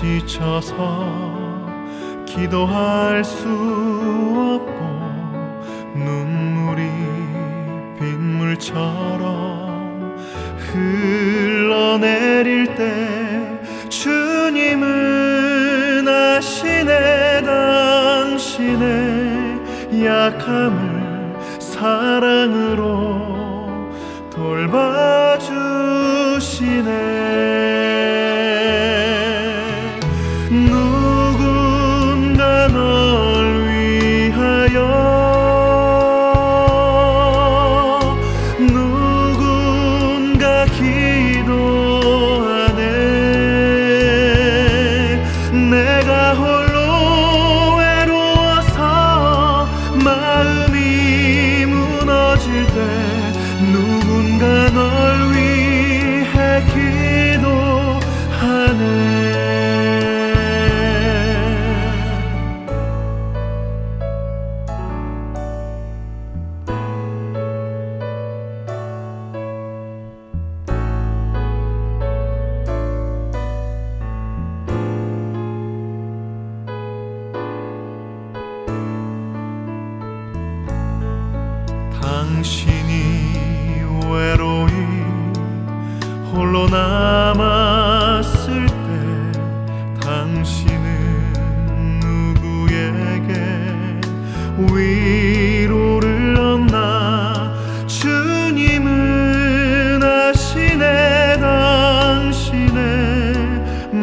지쳐서 기도할 수 없고 눈물이 빗물처럼 흘러내릴 때 주님은 아시네. 당신의 약함을 사랑으로 돌봐주시네. 당신이 외로이 홀로 남았을 때 당신은 누구에게 위로를 얻나. 주님은 아시네. 당신의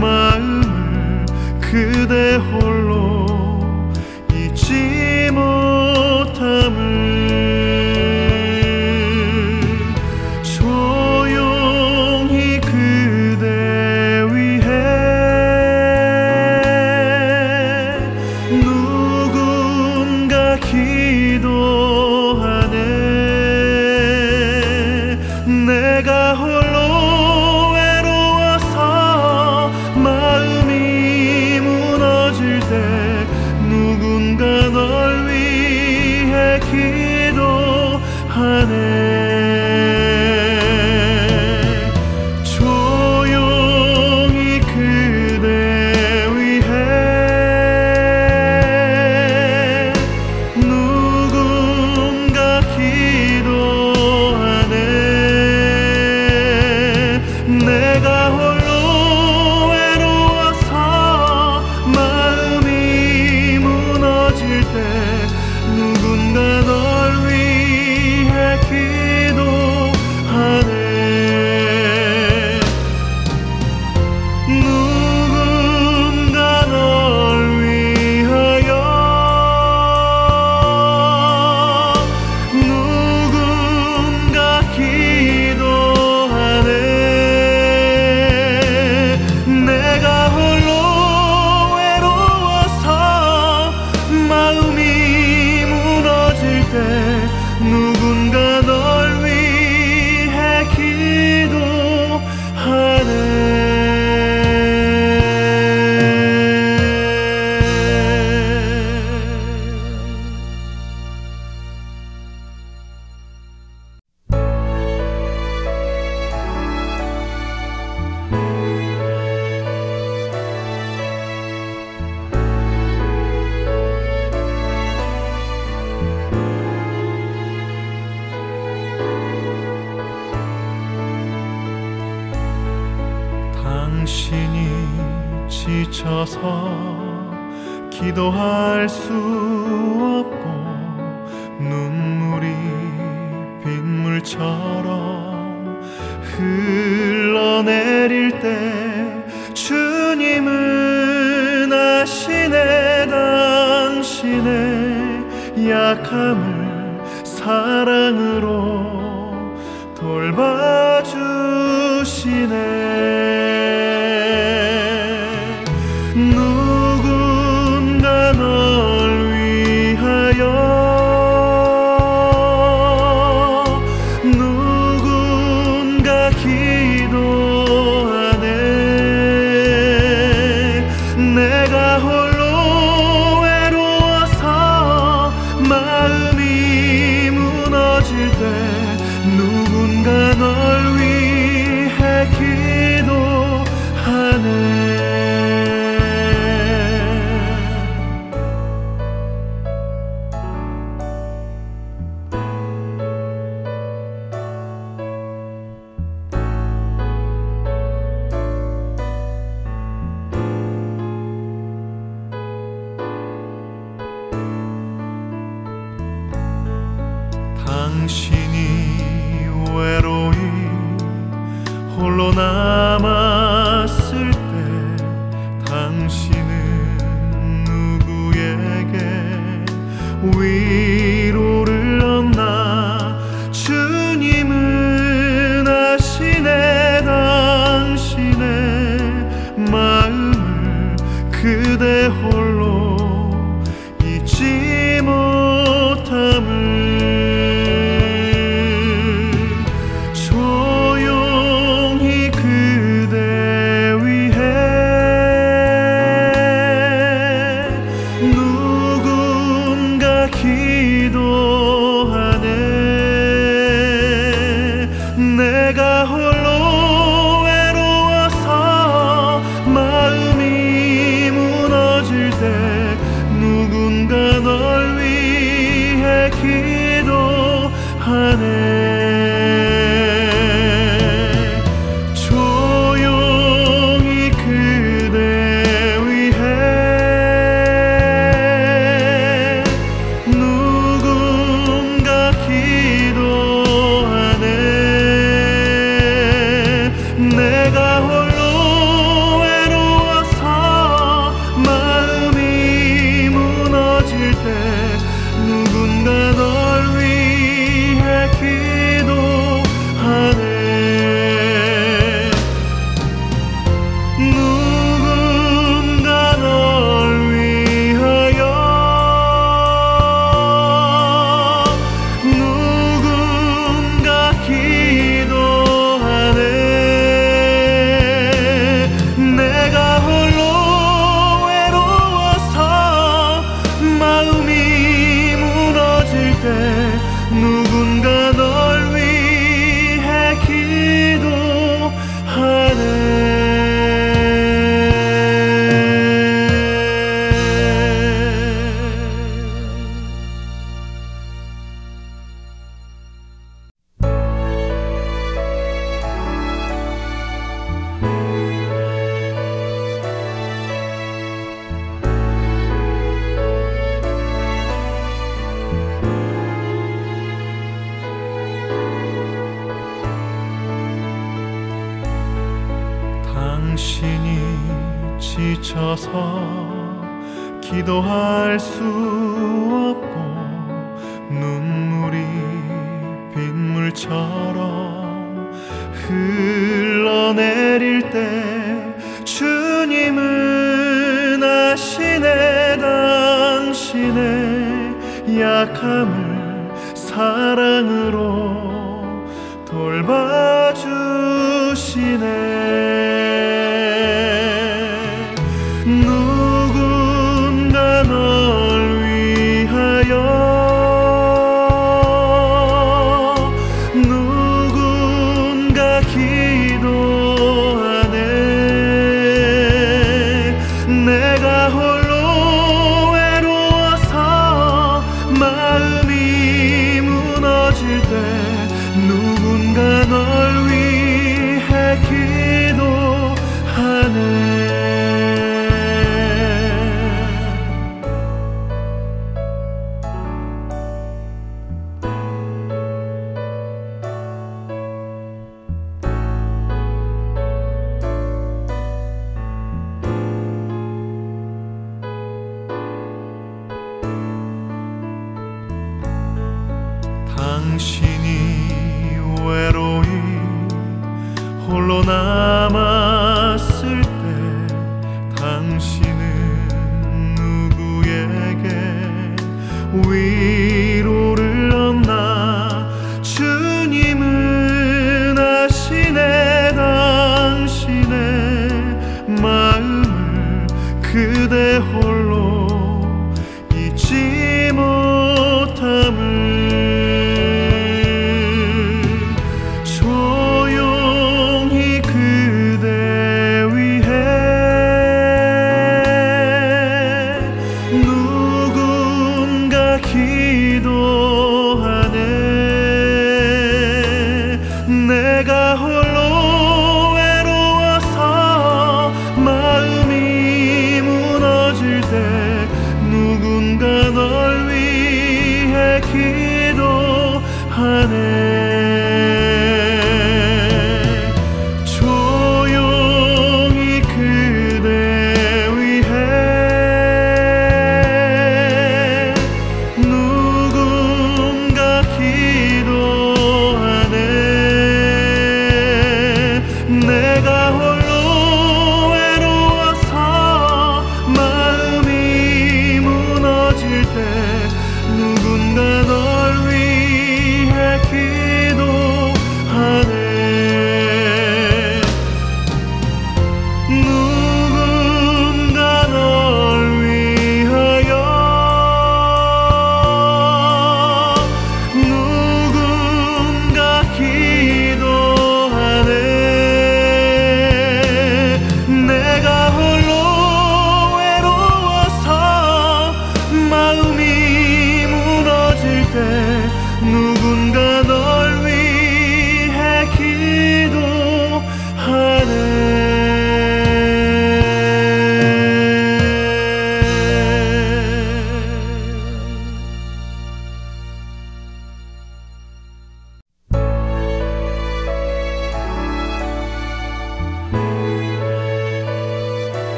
마음을 그대 홀로 잊지 못함을. 기도하네. 내가 홀로 외로워서 마음이 무너질 때 누군가 널 위해 기도하네. 누군가 널 위해 기도하네. 당신이 지쳐서 기도할 수 없고 눈물이 빗물처럼 흘러내릴 때 주님은 아시네. 당신의 약함을 사랑으로 돌봐주시네. 누군가 널 위하여 누군가 기도하네. 내가 홀로 외로워서 마음이 무너질 때 누군가 널 위해 기도하네. 홀로 남았을 때 당신은 누구에게 위로를 얻나? 주님은 아시네. 당신의 마음을 그대 홀로 잊지 못함을. 기도하네. 내가 홀로 외로워서 마음이 무너질 때 누군가 널 위해 기도하네. 내가 홀로 외로워서 마음이 무너질 때 누군가 널 위해 기도하네. 누군가 널 위하여 누군가 기도하네. 내가 홀로 외로워서 마음이 무너질 때 누군가 널 위해 기도하네. 당신이 지쳐서 기도할 수 없고 눈물이 빗물처럼 흘러내릴 때 주님은 아시네. 당신의 약함을 사랑으로 돌봐주시네. 누군가 널 위하여 누군가 기도하네. 내가 홀로 외로워서 마음이 무너질 때 누군가 널 위해 기도하네. 당신이 외로이 홀로 남았을 때 당신은 누구에게 위로를 얻나? 주님은 아시네. 당신의 마음을 그대 홀로 잊지 못함을. 조용히 그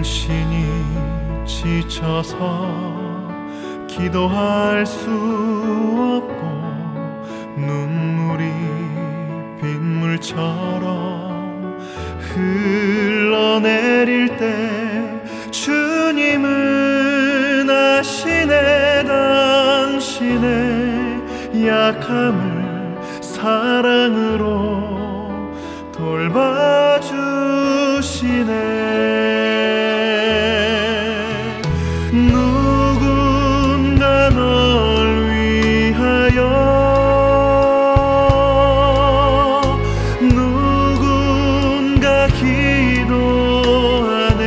정신이 지쳐서 기도할 수 없고 눈물이 빗물처럼 흘러내릴 때 주님은 아시네. 당신의 약함을 사랑으로 돌봐주시네. 누군가 널 위해 기도하네.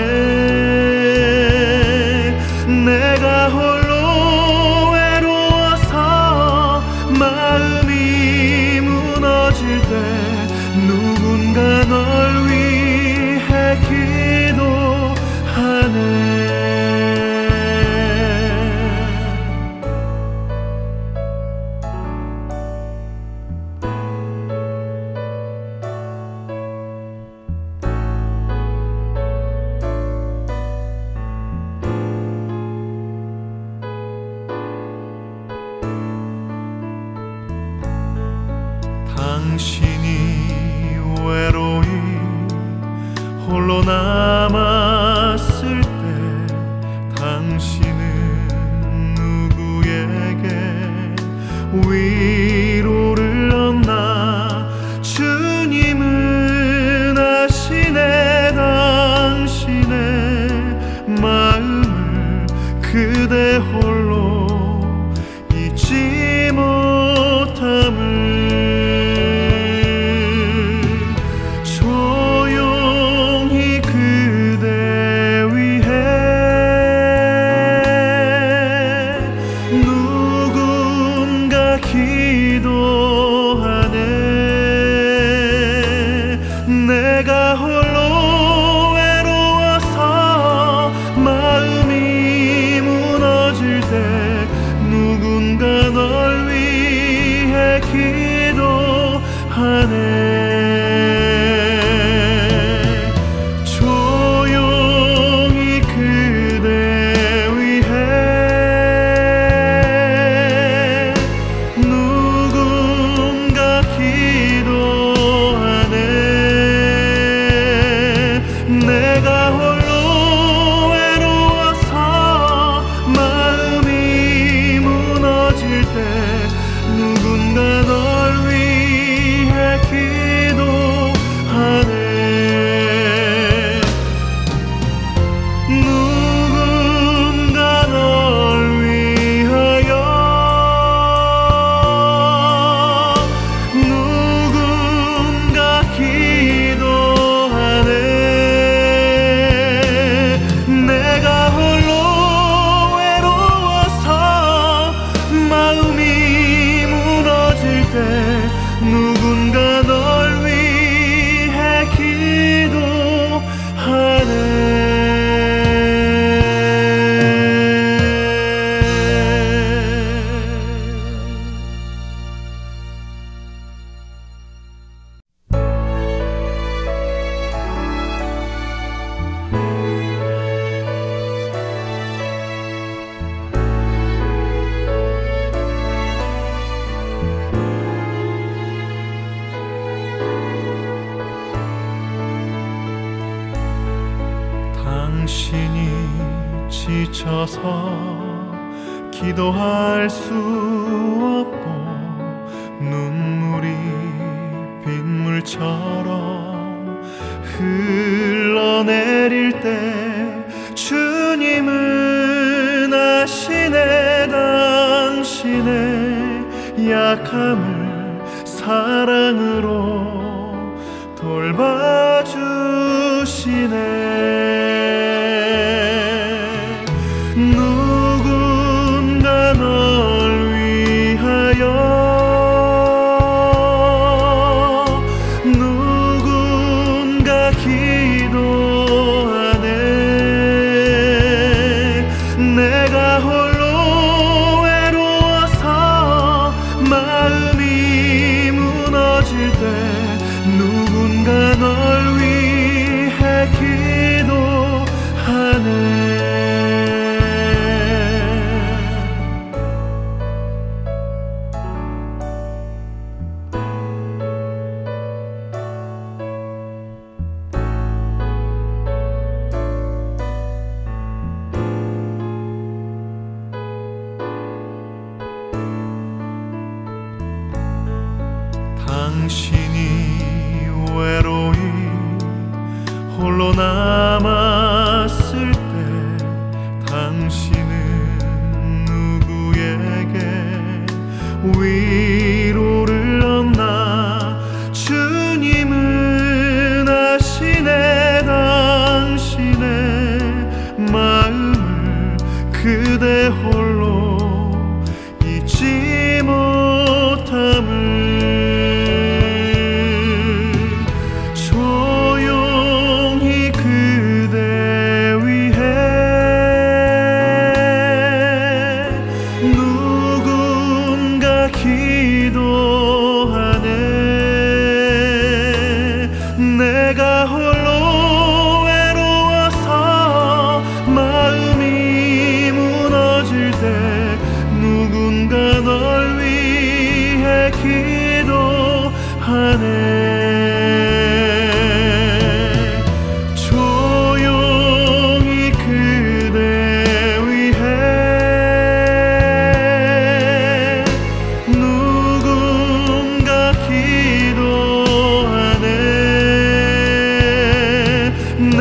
당신이 외로이 홀로 남았을 때 당신은 누구에게 위로를 얻나. 주님은 아시네. 당신의 마음을 그대 홀로 잊지 못함을. 기도하네. 내가 홀로 외로워서 마음이 무너질 때 누군가 널 위해 기도하네. 조용히 그대 위해 기도하네. 내가 홀로 외로워서 마음이 무너질 때 누군가 널 위해 기도하네. 누군가 널 위하여 누군가 기도하네. 내가 홀로 외로워서 마음이 무너질 때 누군가 널 위해 기도하네. 당신이 지쳐서 기도할 수 없고 눈물이 빗물처럼 흘러내릴 때 주님은 아시네. 당신의 약함을 사랑으로 돌봐주시네. 누군가 널 위하여 누군가 기도하네. 내가 홀로 외로워서 마음이 무너질 때 누군가 널 위해 기도하네. 당신이 외로이 홀로 남았을 때 당신은 누구에게 위로를 얻나? 주님은 아시네. 당신의 마음을 그대 홀로 잊지 못함을. 기도하네. 내가 홀로 외로워서 마음이 무너질 때 누군가 널 위해 기도하네. 내가 홀로 외로워서 마음이 무너질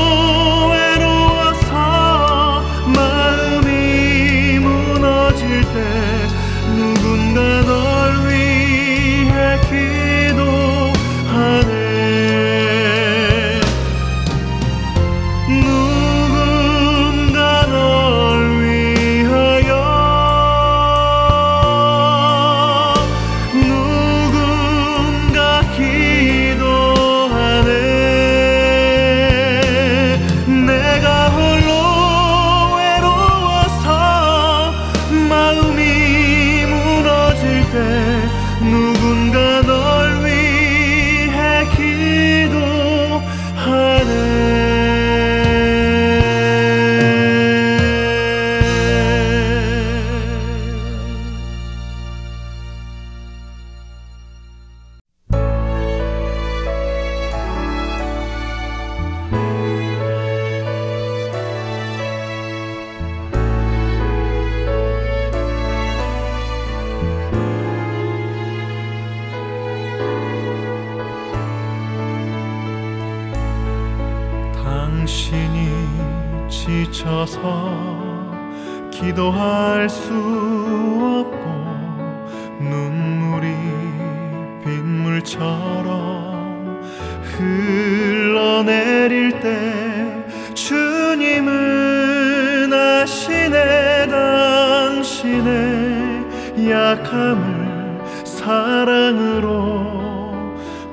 때 누군가 널 위해 기도하네. 누군가 널 위하여 누군가 기도하네. 누군가 널 위해 기도하네. 당신이 지쳐서 기도할 수 없고 눈물이 빗물처럼 흘러내릴 때 주님은 아시네. 당신의 약함을 사랑으로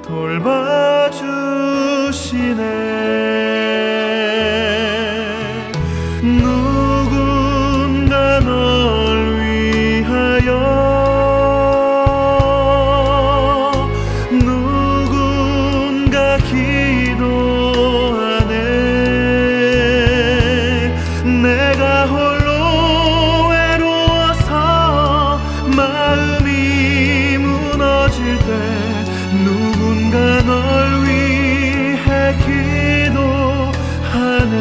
돌봐주시네. 누군가 널 위하여 누군가 기도하네. 내가 홀로 외로워서 마음이 무너질 때 누군가 널 위해 기도하네.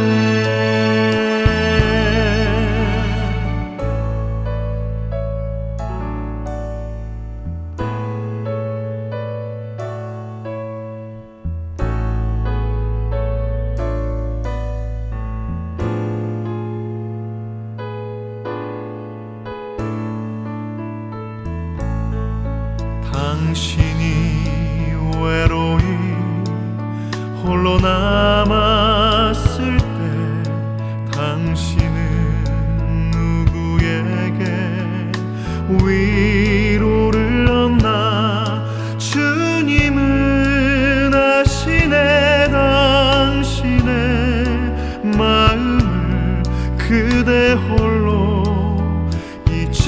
당신이 외로이 홀로 남았을 때 당신은 누구에게 위로를 얻나? 주님은 아시네. 당신의 마음을 그대 홀로 잊지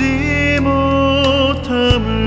못함을.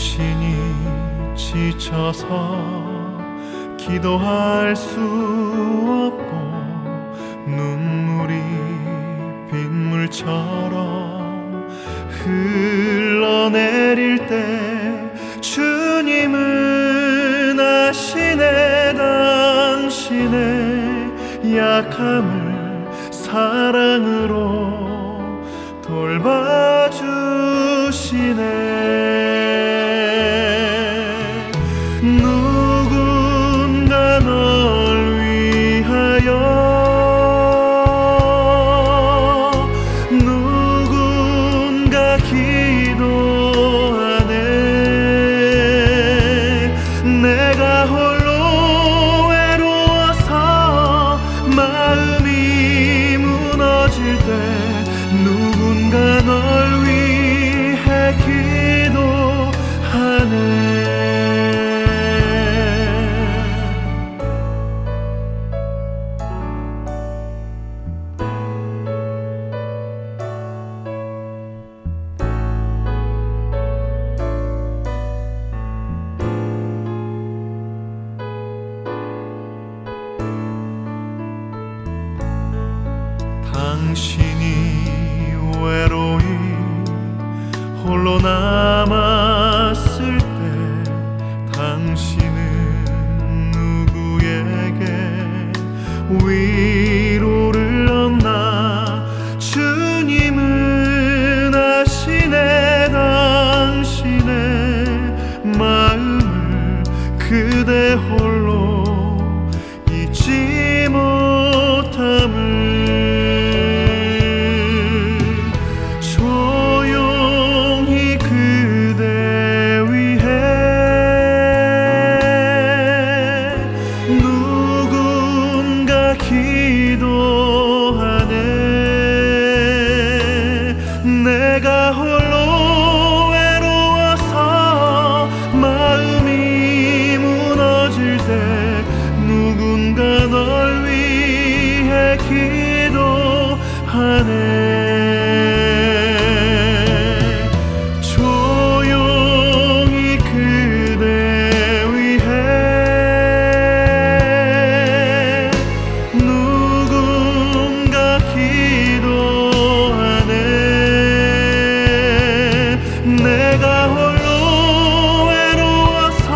정신이 지쳐서 기도할 수 없고 눈물이 빗물처럼 흘러내릴 때 주님은 아시네. 당신의 약함을 사랑으로 돌봐주시네. 누군가 널 위하여 누군가 기도하네. 내가 홀로 외로워서 마음이 무너질 때 누군가 널 위해 기도하네. 당신이 외로이 홀로 남았을 때 당신은 누구에게 위로를 얻나. 주님은 아시네. 당신의 마음을 그대 홀로 잊지 못함을. 기도하네. 내가 홀로 외로워서 마음이 무너질 때 누군가 널 위해 기도하네. 조용히 그대 위해 기도하네. 내가 홀로 외로워서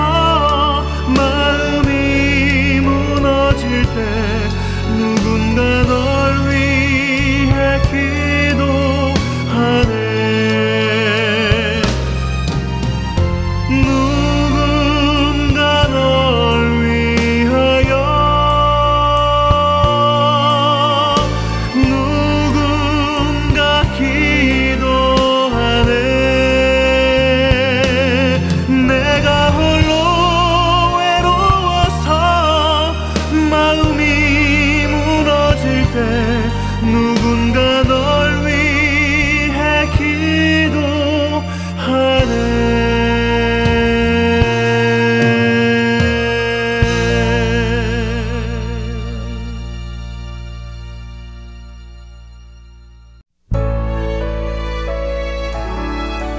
마음이 무너질 때 누군가 널 위해 기도하네. 누군가 널 위하여 누군가 기도하네. 내가 홀로 외로워서 마음이 무너질 때 누군가 널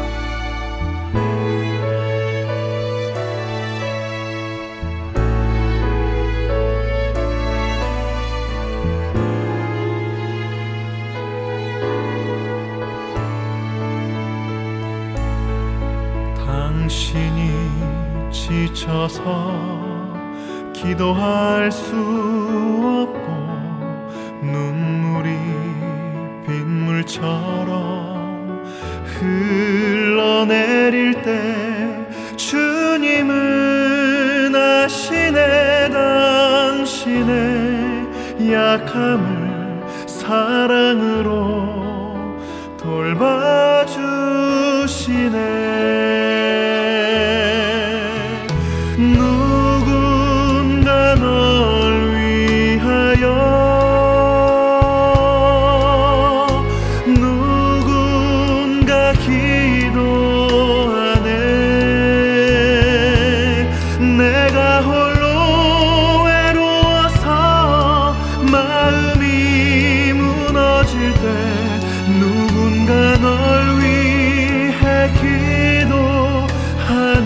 위해 기도하네. 당신이 지쳐서 기도할 수 없고 눈물이 빗물처럼 흘러내릴 때 주님은 아시네. 당신의 약함을 사랑으로 돌봐주시네. 누군가 널 위하여 누군가 기도하네. 내가 홀로 외로워서 마음이 무너질 때 누군가 널 위해 기도하네.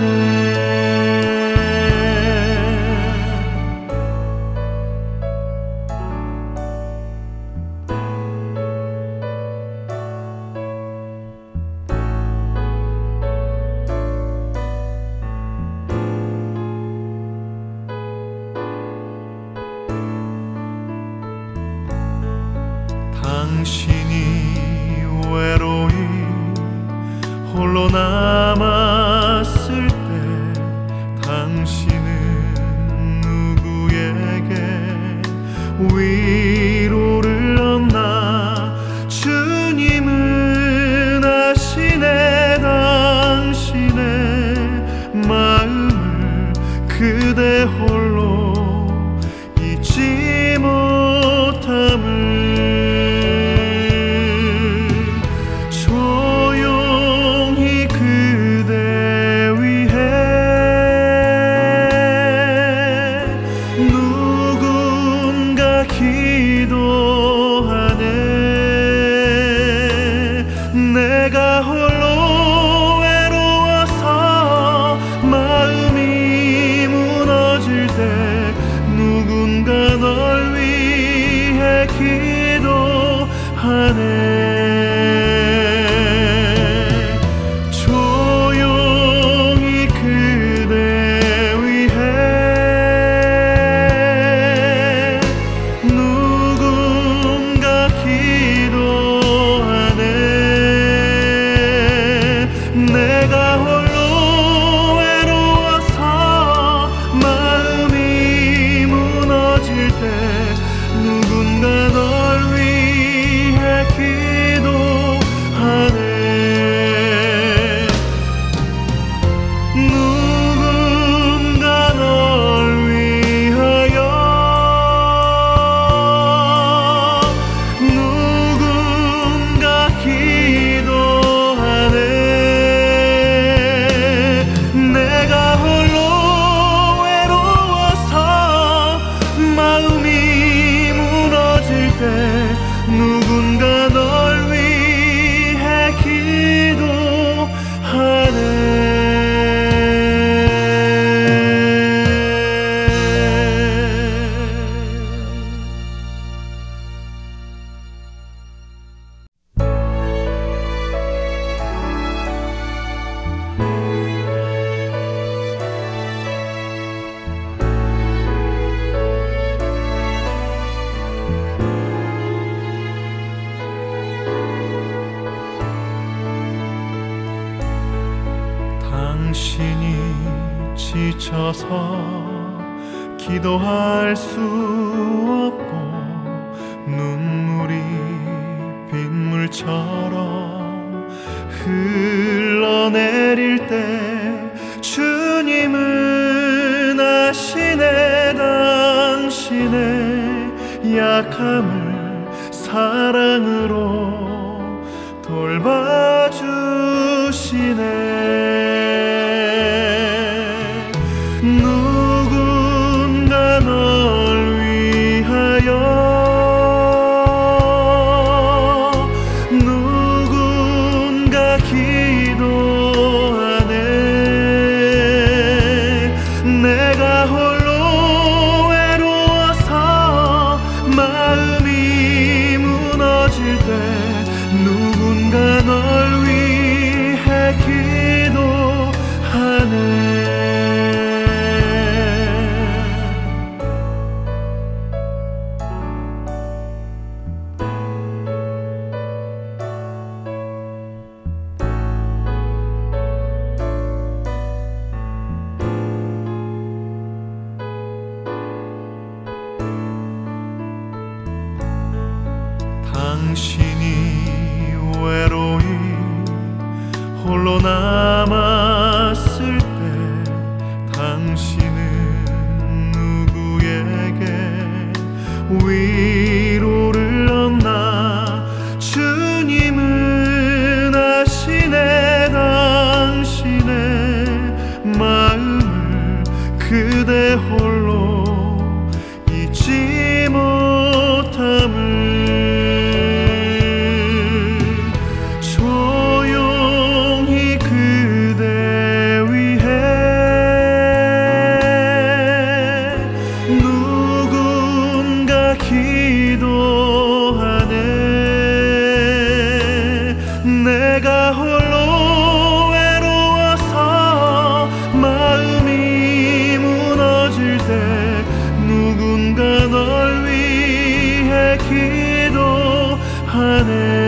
남았을 때 당신은 누구에게 위로를 얻나? 주님은 아시네. 당신의 마음을 그대 홀로 잊지 못함을. 기도하네. 내가 홀로 외로워서 마음이 무너질 때 누군가 널 위해 기도하네. 내가 홀로 외로워서 마음이 무너질 때 누군가 널 위해 기도하네. 누군가 널 위하여 누군가 기도하네. 누군가 널 위해 기도하네. 당신이 지쳐서 기도할 수 없고 눈물이 빗물처럼 흘러내릴 때 주님은 아시네. 당신의 약함을 사랑으로 돌봐주시네. 누군가 널 위하여 누군가 기도하네. 내가 홀로 외로워서 마음이 무너질 때 누군가 널 위해 기도하네. 당신이 외로이 홀로 남았을 때 당신은 누구에게 위로를 얻나? 주님은 아시네. 당신의 마음을 그대 홀로 잊지 못함을. 기도하네. 내가 홀로 외로워서 마음이 무너질 때 누군가 널 위해 기도하네.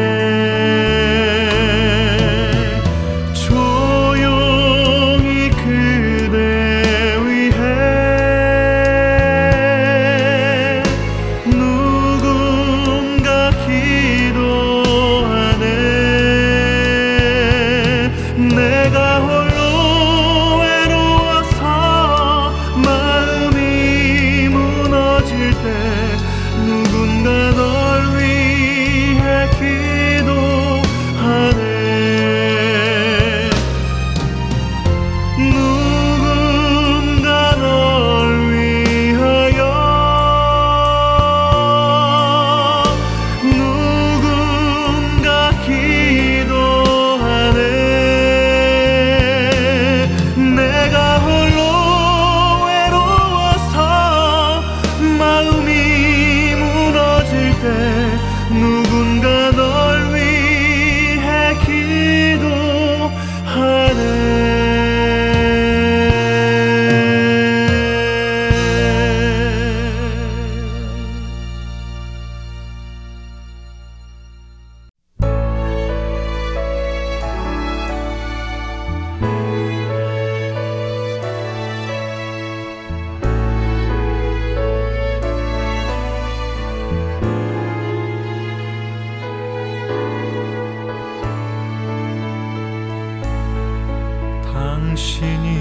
신이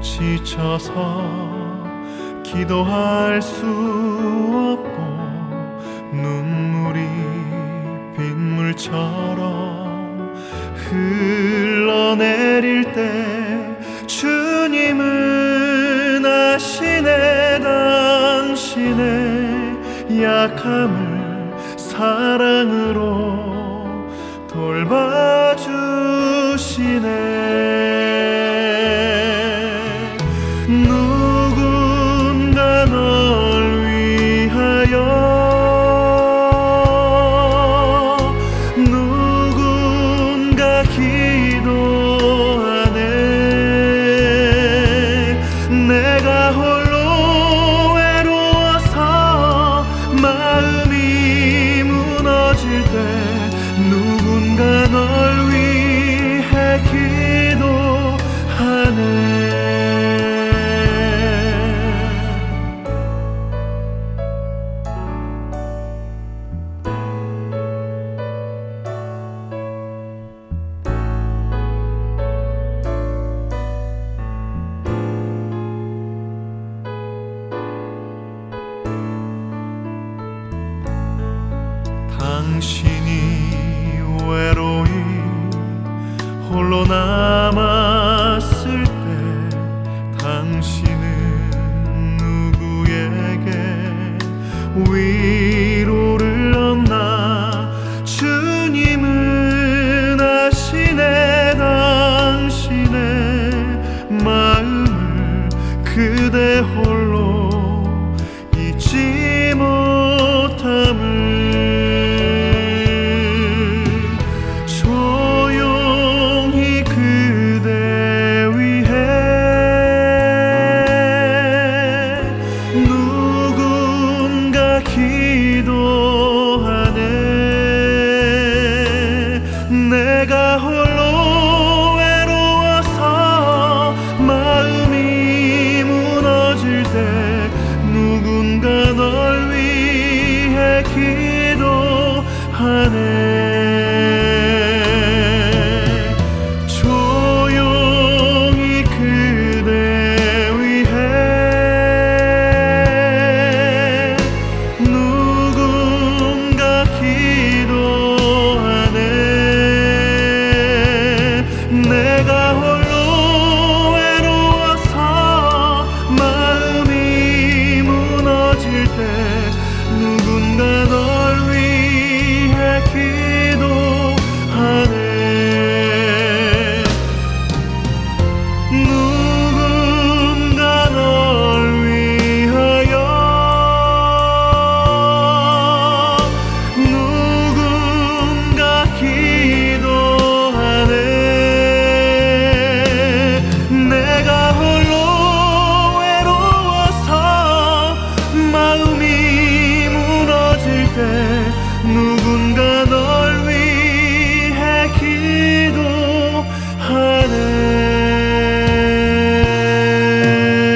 지쳐서 기도할 수 없고 눈물이 빗물처럼 흘러내릴 때 주님은 아시네. 당신의 약함을 사랑으로 돌봐주시네. 누군가 널 위하여 누군가 기도하네. 내가 홀로 외로워서 마음이 무너질 때 누군가 널 위해 기도하네. 당신이 외로이 홀로 남았을 때 당신은 누구에게 위로를 얻나. 주님은 아시네. 당신의 마음을 그대 홀로 잊지 못함을. 기도하네. 내가 홀로 외로워서 마음이 무너질 때 누군가 널 위해 기도하네. 조용히 그대 위해 기도하네. 내가 홀로 외로워서 마음이 무너질 때 누군가 널 위해 기도하네. 누군가 널 위하여 누군가 기도하네. 내가 홀로 외로워서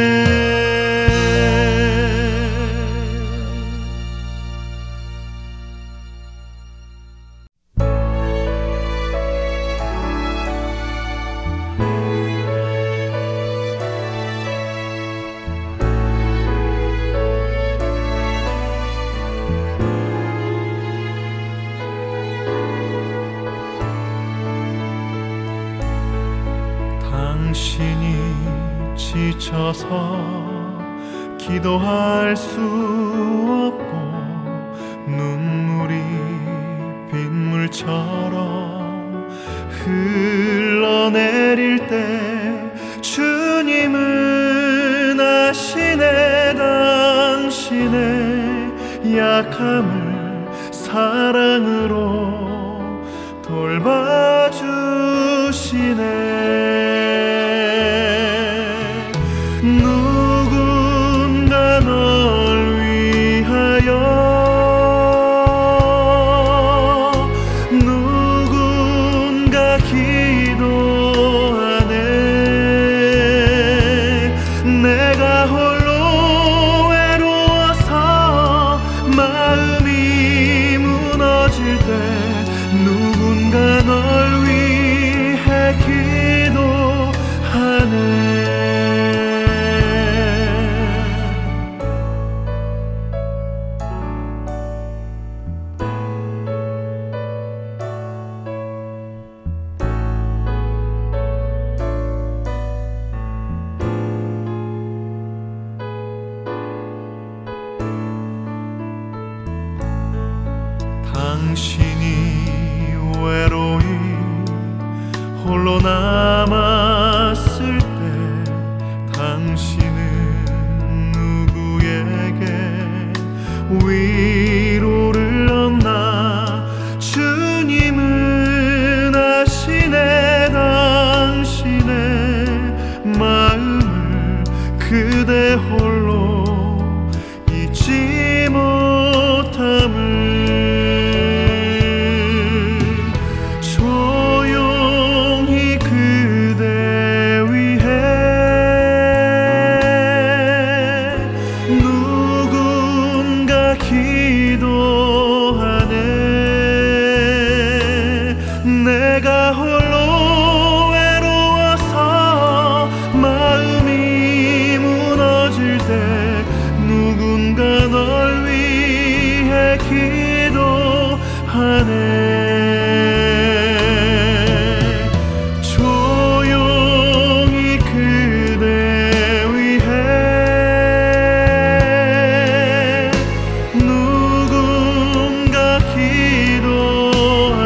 마음이 무너질 때 누군가 널 위해 기도하네. 당신이 지쳐서 기도할 수 없고 눈물이 빗물처럼 흘러내릴 때 주님은 아시네. 당신의 약함을 사랑으로 돌봐주시네. 누군가 널 위하여 누군가 기도하네. 내가 홀로 외로워서 마음이 무너질 때 당신이 외로이 홀로 남았을 때 당신은 누구에게 위로를 얻나? 주님은 아시네. 당신의 마음을 그대 홀로 잊지 못함을. 기도하네. 내가 홀로 외로워서 마음이 무너질 때 누군가 널 위해 기도하네. 내가 홀로 외로워서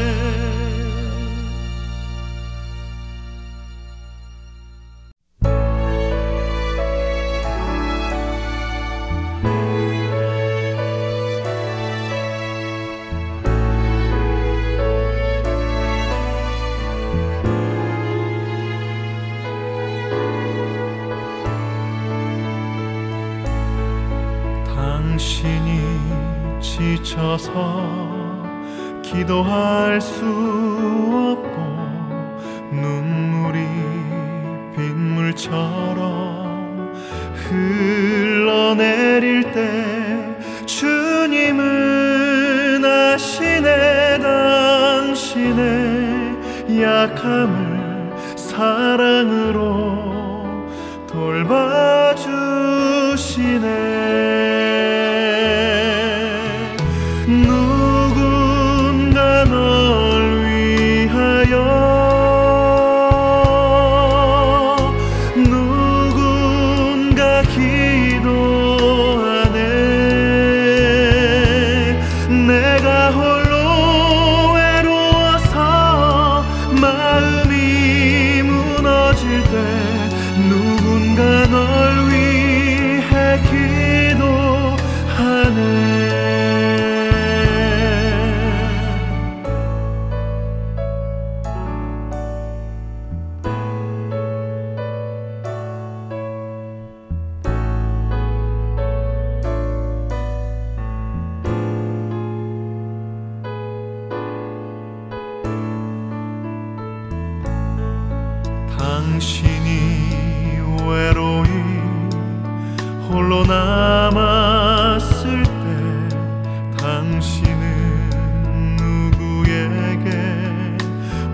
마음이 무너질 때 누군가 널 위해 기도하네. 누군가 널 위하여 누군가 기도. 누군가 널 위해 기도하네. 당신이 지쳐서 기도할 수 없고 눈물이 빗물처럼 흘러내릴 때 주님은 아시네. 당신의 약함을 사랑으로 돌봐주시네. 누군가 널 위하여 누군가 기도하네. 내가 홀로 외로워서 마음이 무너질 때 누군가 널 위해 기도하네. 당신이 외로이 홀로 남았을 때 당신은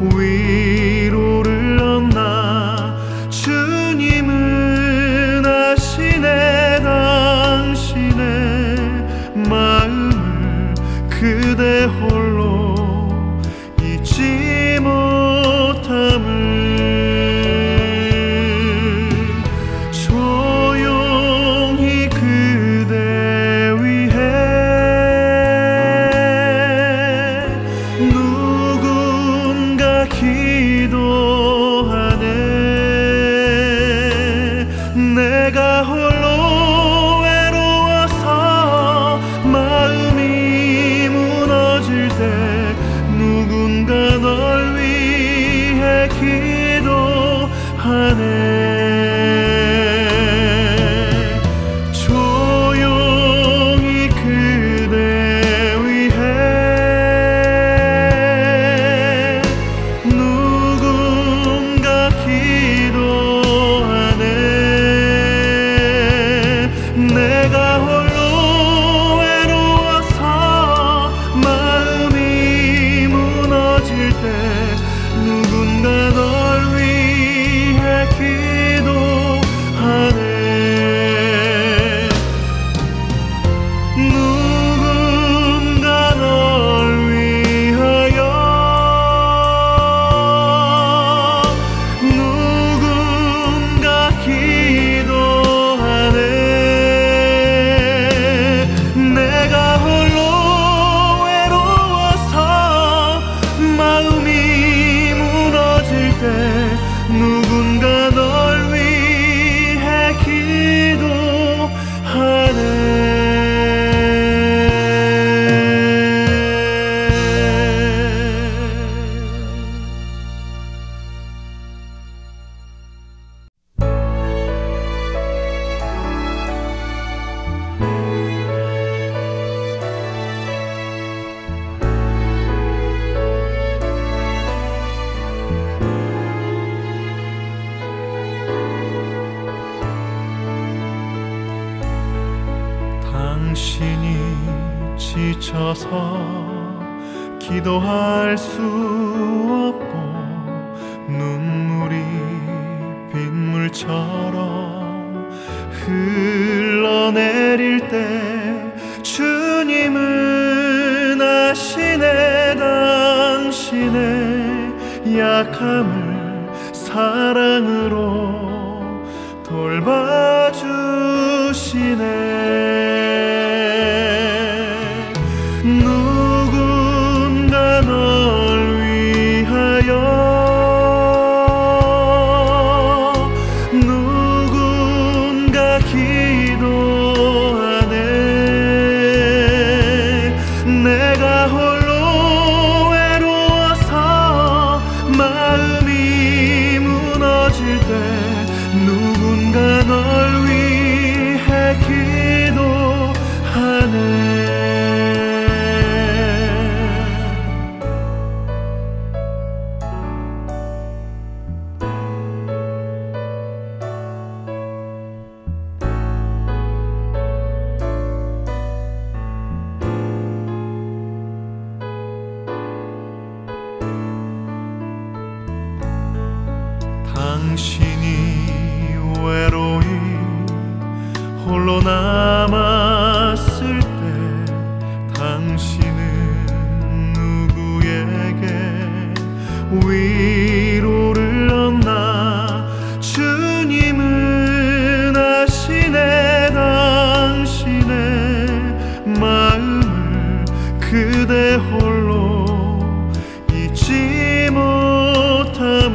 누구에게 위로를 얻나? 주님은 아시네. 당신의 마음을 그대 홀로 잊지 못함을. 누군가 정신이 지쳐서 기도할 수 없고 눈물이 빗물처럼 흘러내릴 때 주님은 아시네. 당신의 약함을 사랑으로 돌봐주시네. 누군가 널 위하여 누군가 기도하네. 내가 홀로 외로워서 마음이 무너질 때 누군가 널 위해 기도하네. 당신이 외로이 홀로 남았을 때 당신은 누구에게 위로를 얻나. 주님은 아시네. 당신의 마음을 그대 홀로 잊지 못함을.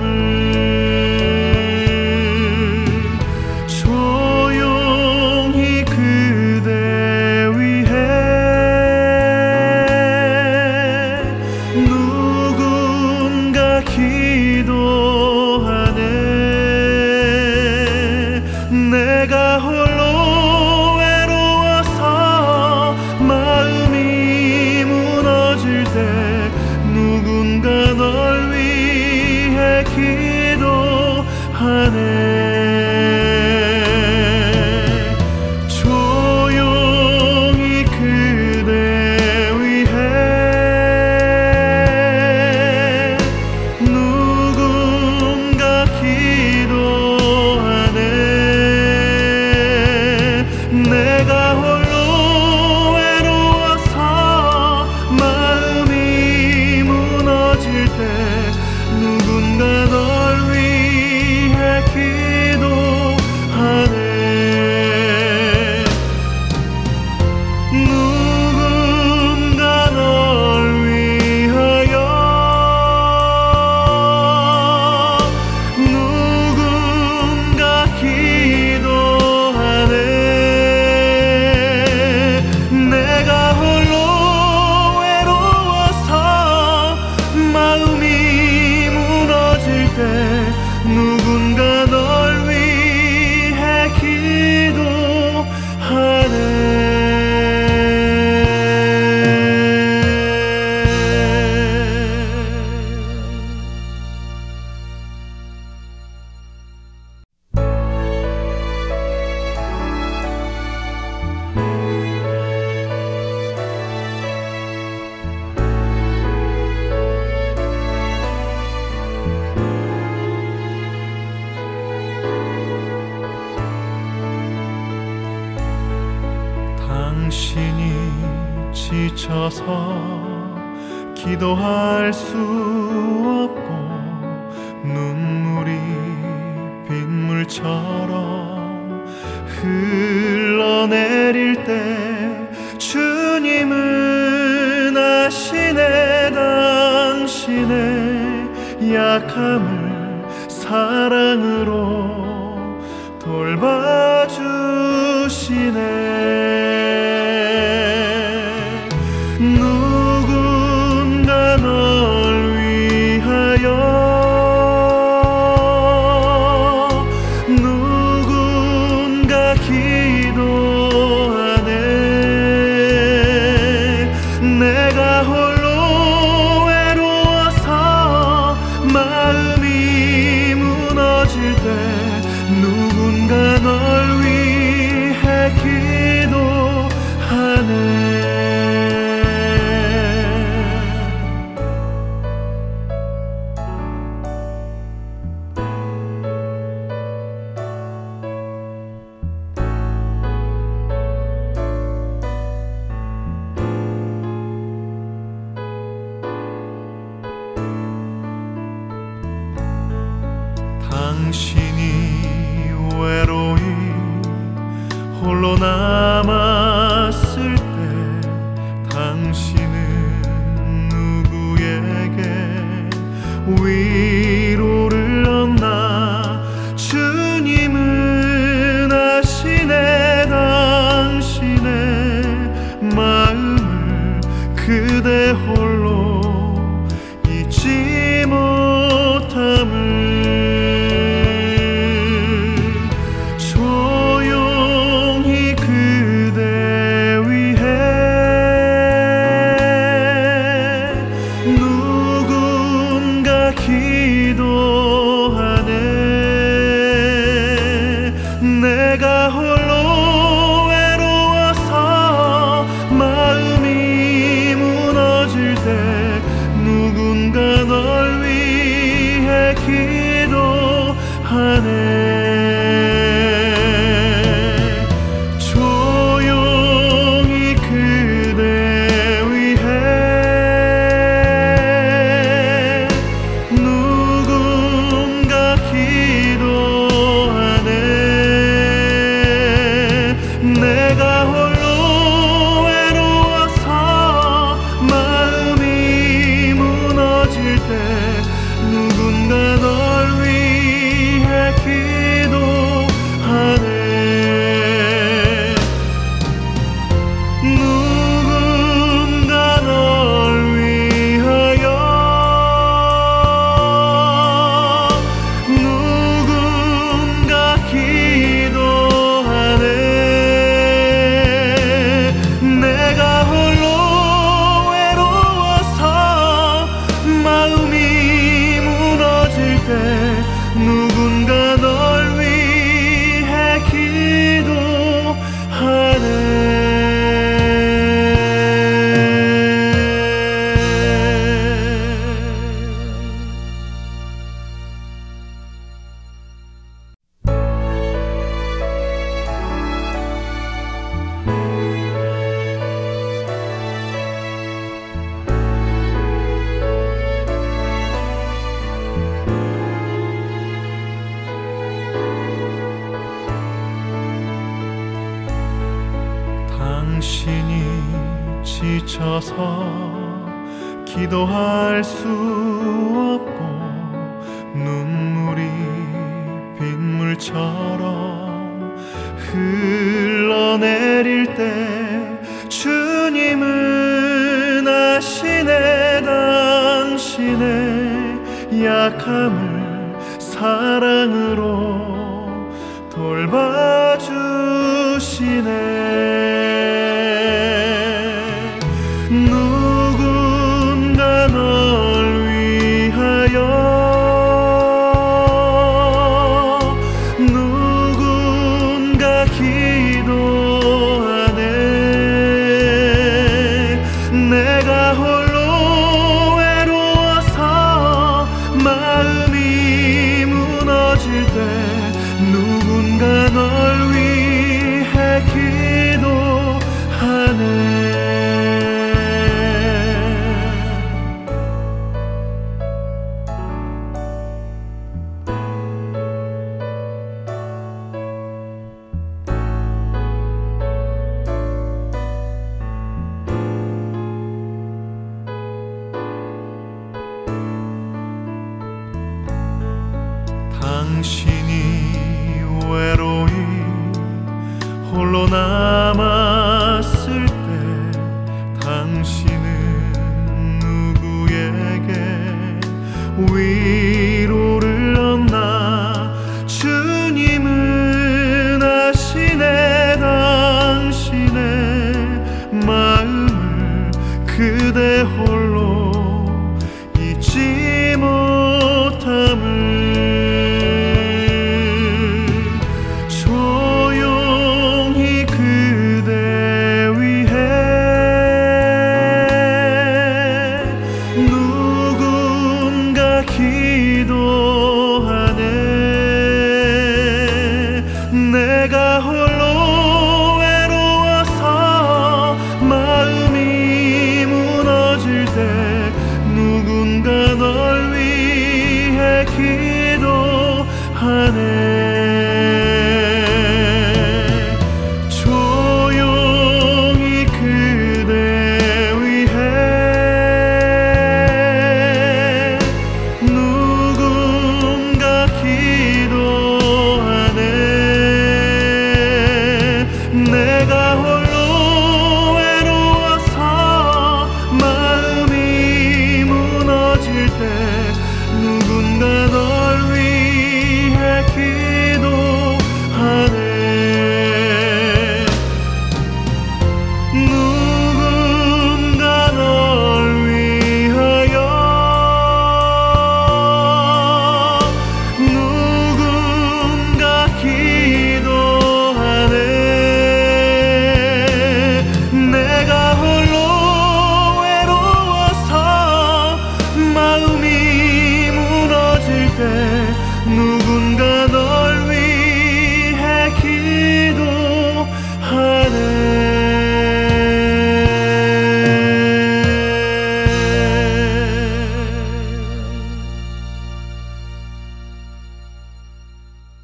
기도하네. 내가 홀로 외로워서 마음이 무너질 때 누군가 널 위해 기도하네. 조용히 그대 위해 기도하네. 내가 홀로 외로워서 마음이 무너질 때 누군가 널 위해 기도하네. 누군가 널 위하여 누군가 기도하네. 내가 홀로 외로워서 마음이 무너질 때 누군가 널 위해 기도하네. 당신이 지쳐서 기도할 수 없고 눈물이 빗물처럼 흘러내릴 때 주님은 아시네. 당신의 약함을 사랑으로 돌봐주시네. 누군가 널 위하여 누군가 기도하네. 내가 홀로 외로워서 마음이 무너질 때 누군가 널 위해 기도하네. 남았을 때 당신은 누구에게 위로를 얻나? 주님은 아시네. 당신의 마음을 그대 홀로 잊지 못함을. 기도하네. 내가 홀로 외로워서 마음이 무너질 때 누군가 널 위해 기도하네. 내가 홀로 외로워서 마음이 무너질 때 누군가 널 위해 기도하네. 누군가 널 위하여 누군가 기도하네. 누군가 널 위해 기도하네. 당신이 지쳐서 기도할 수 없고 눈물이 빗물처럼 흘러내릴 때 주님은 아시네. 당신의 약함을 사랑으로 돌봐주시네. 누군가 널 위하여 누군가 기도하네. 내가 홀로 외로워서 마음이 무너질 때 누군가 널 위해 기도하네. 당신이 외로이 홀로 남았을